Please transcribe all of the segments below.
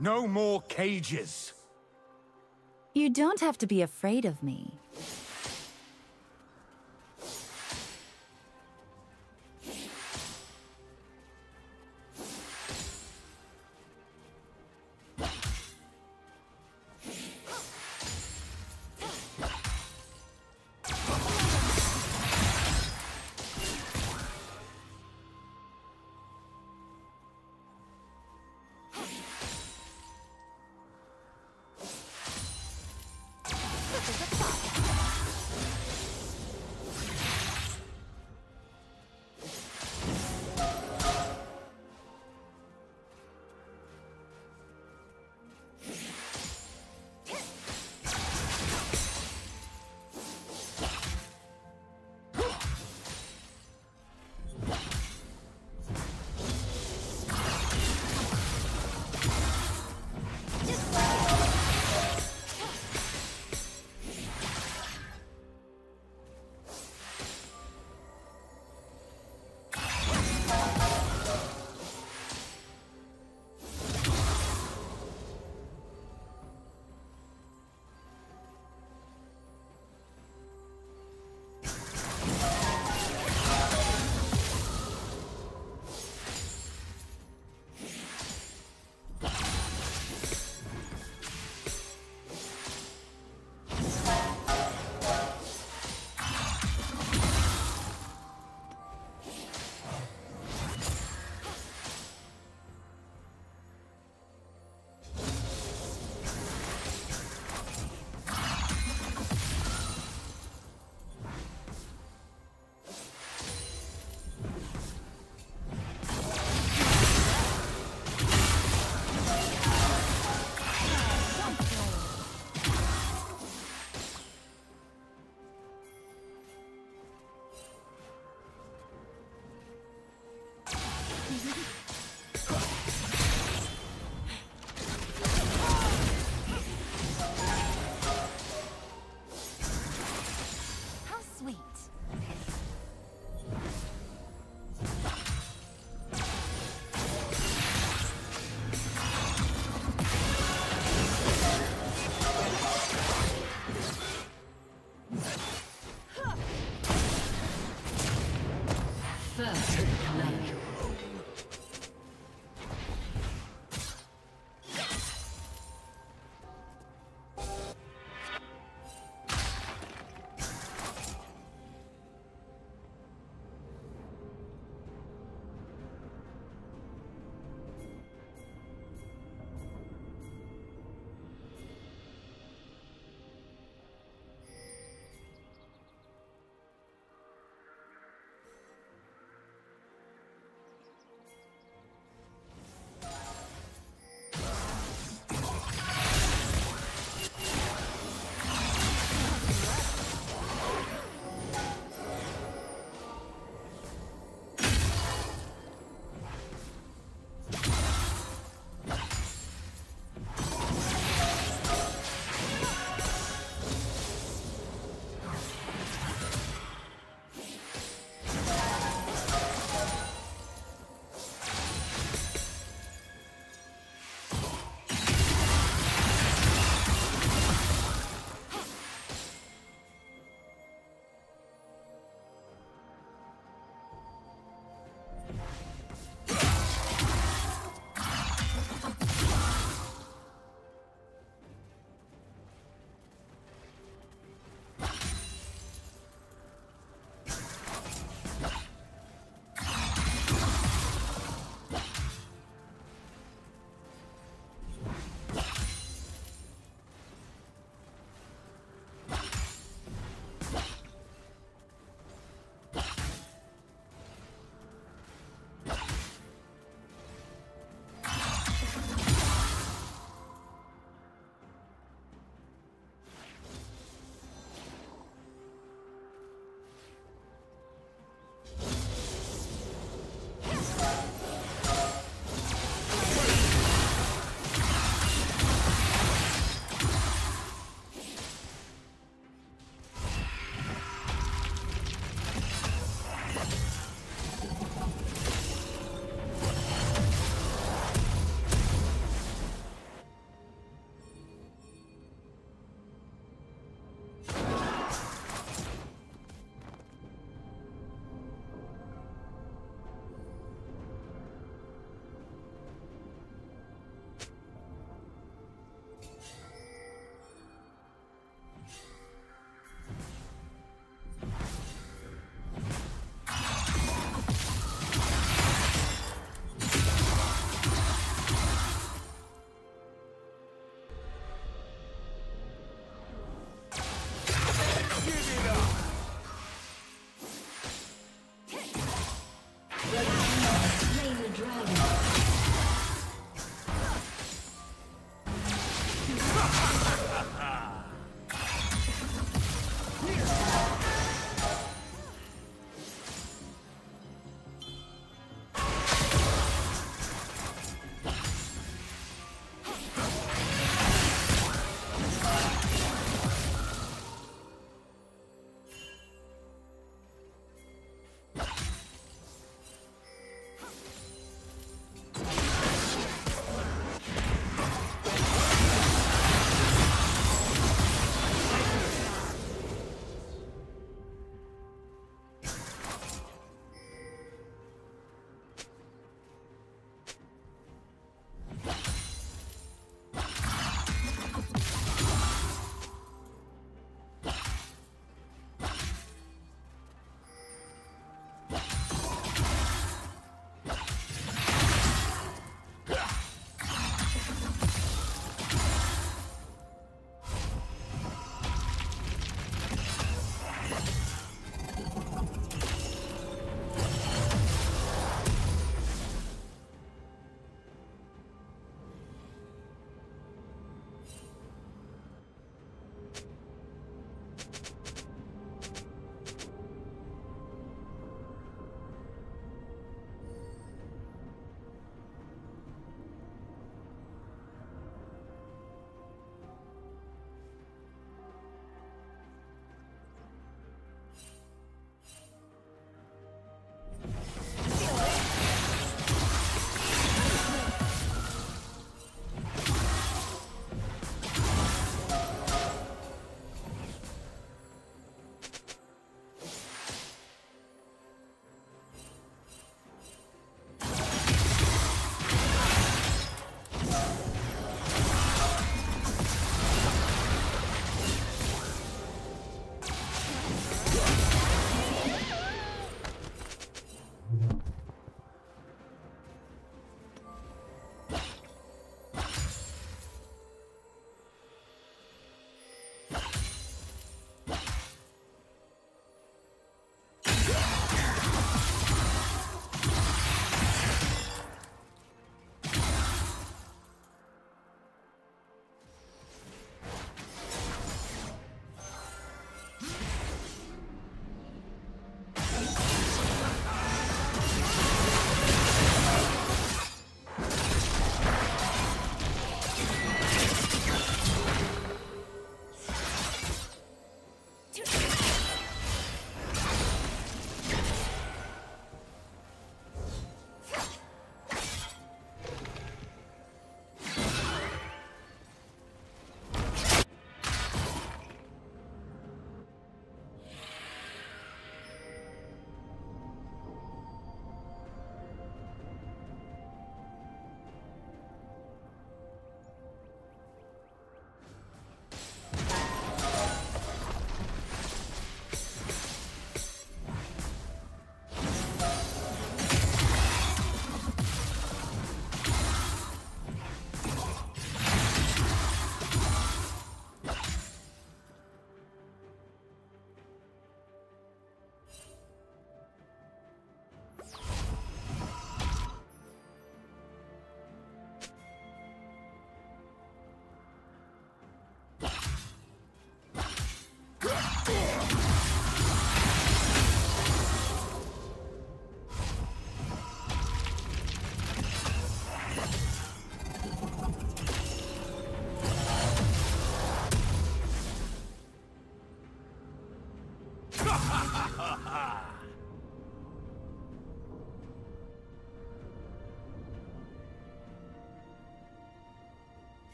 No more cages! You don't have to be afraid of me. This is a stop.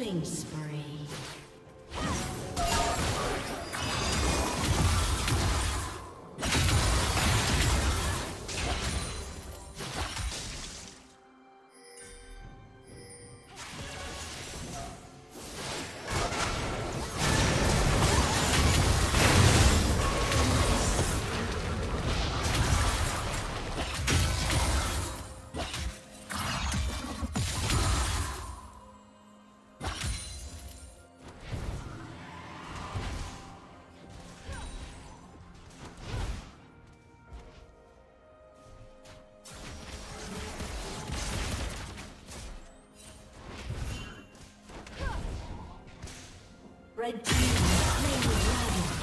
Killing spree. Red team playing with dragon.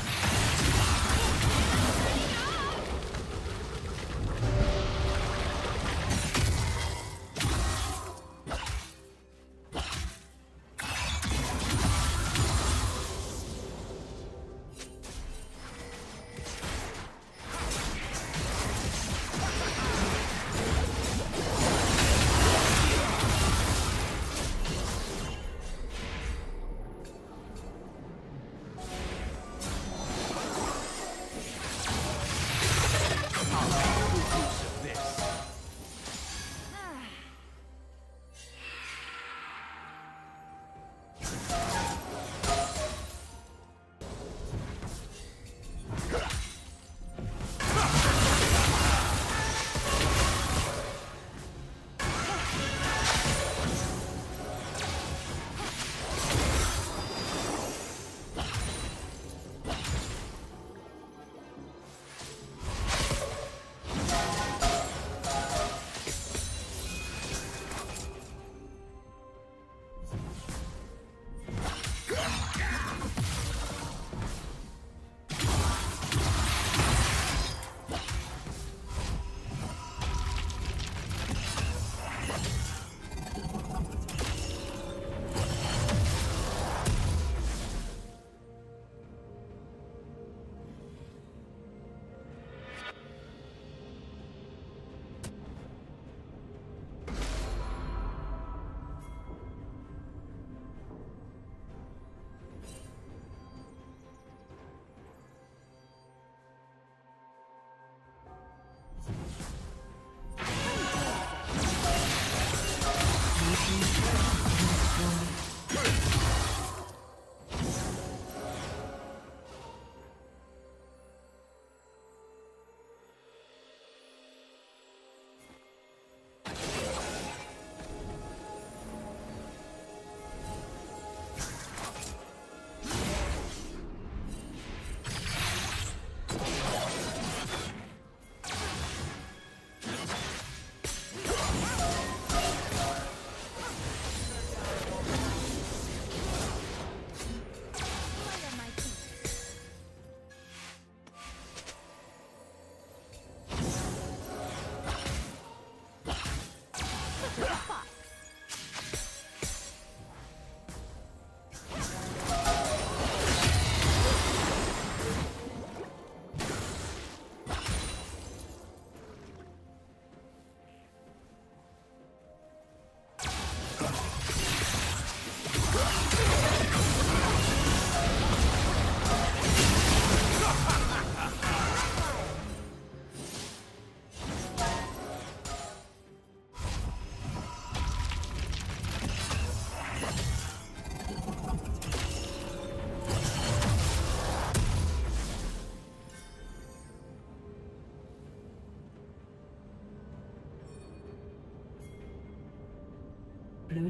Blue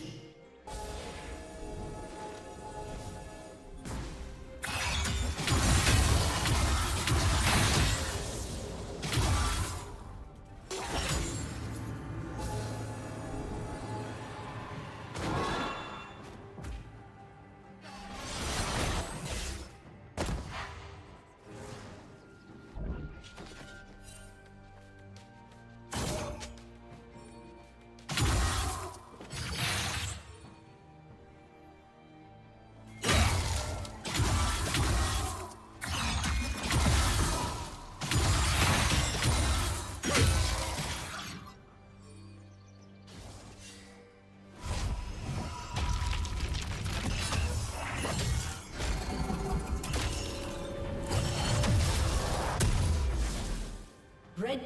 Red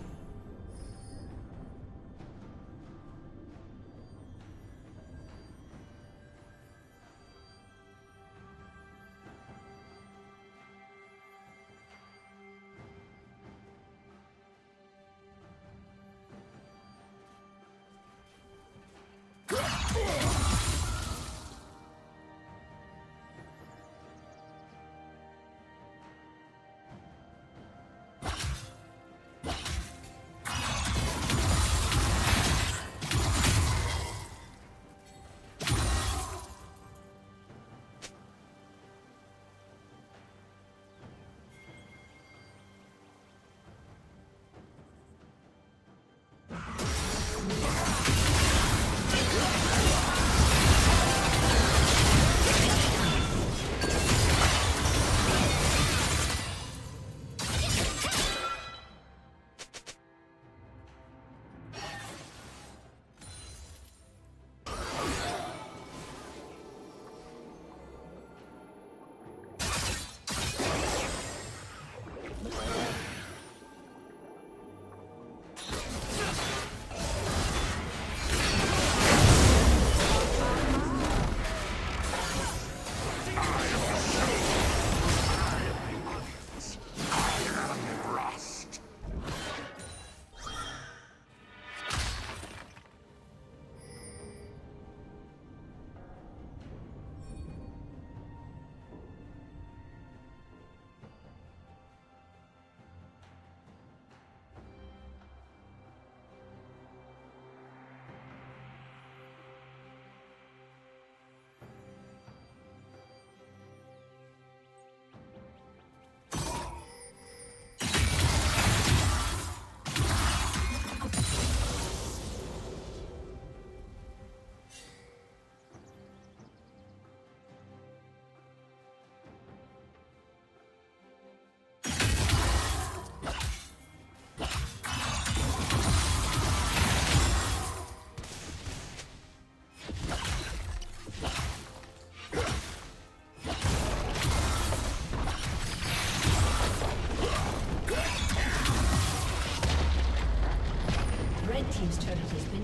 Team's turret has been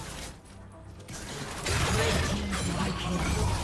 Red Team double kill.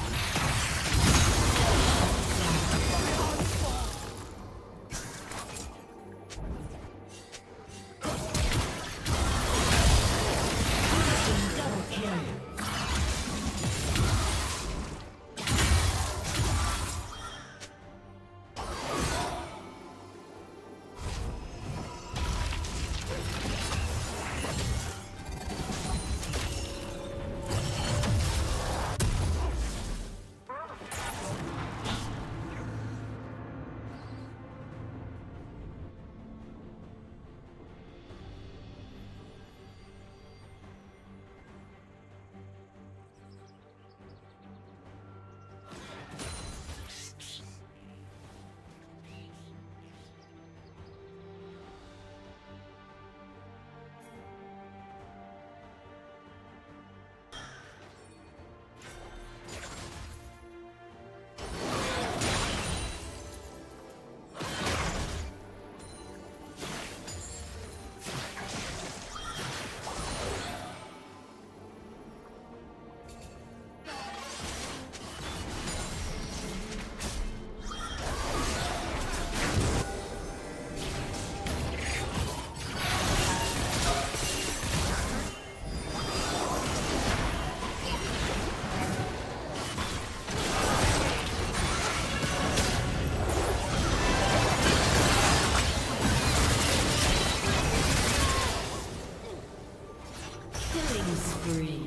spree.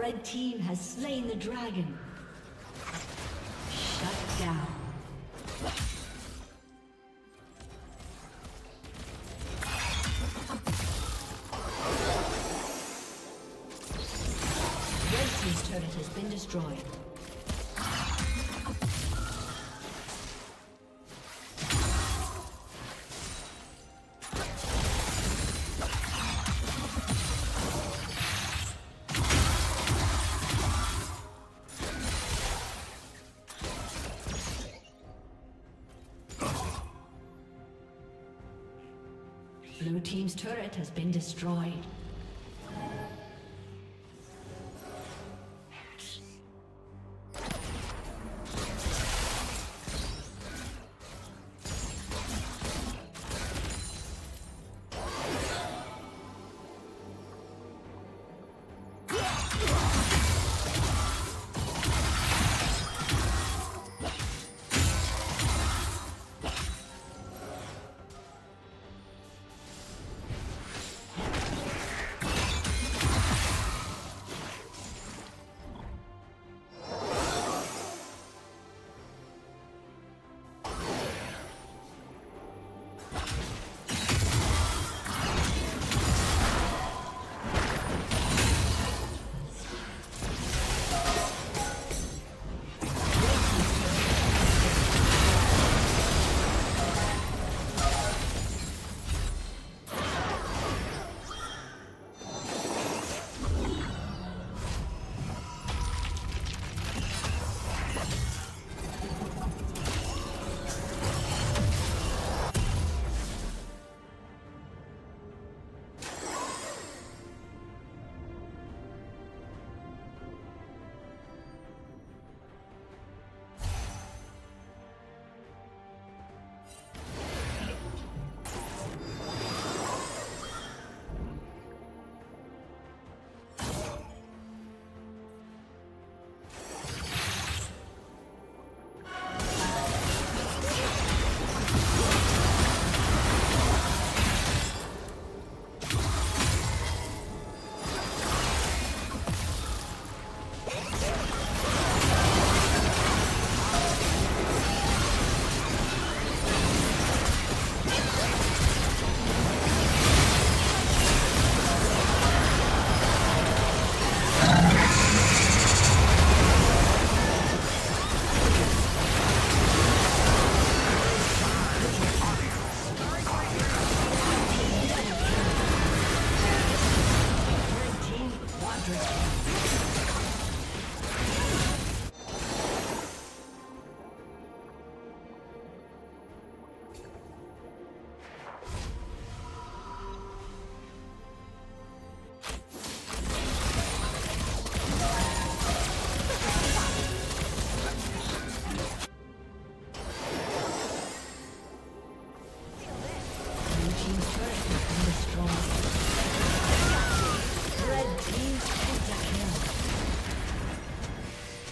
Red team has slain the dragon. Shut down. Destroyed.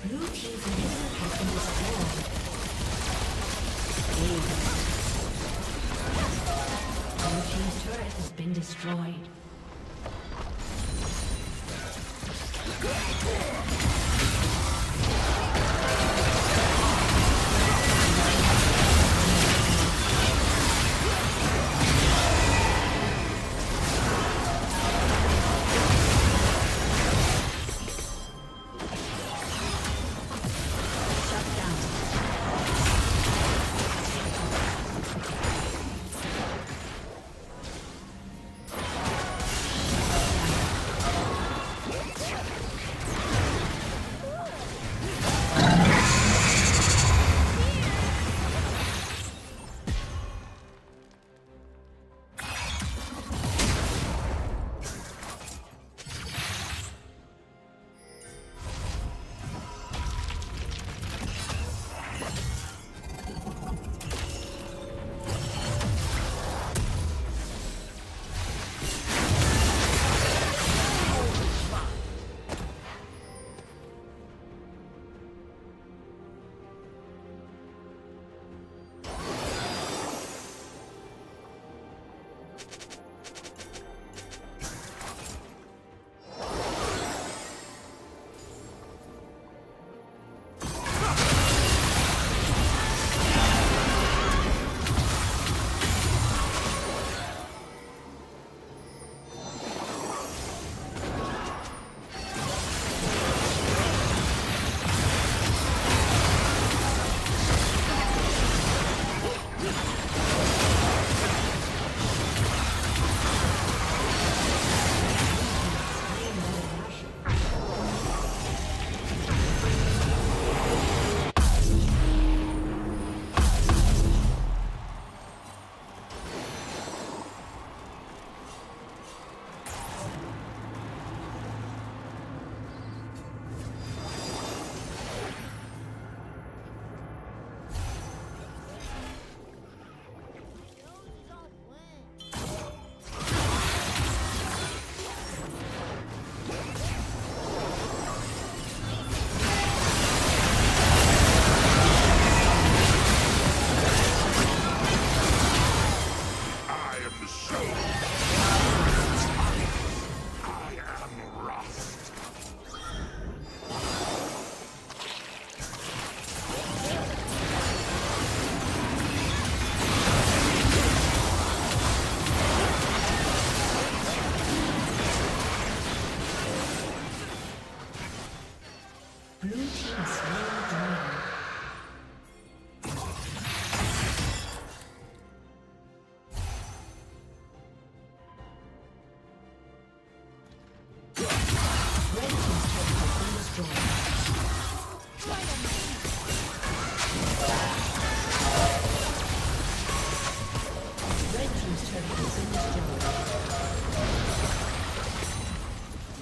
Blue team's turret has been destroyed.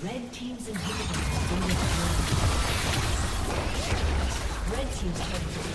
Red team's inhibitor has been destroyed. Red team's inhibitor.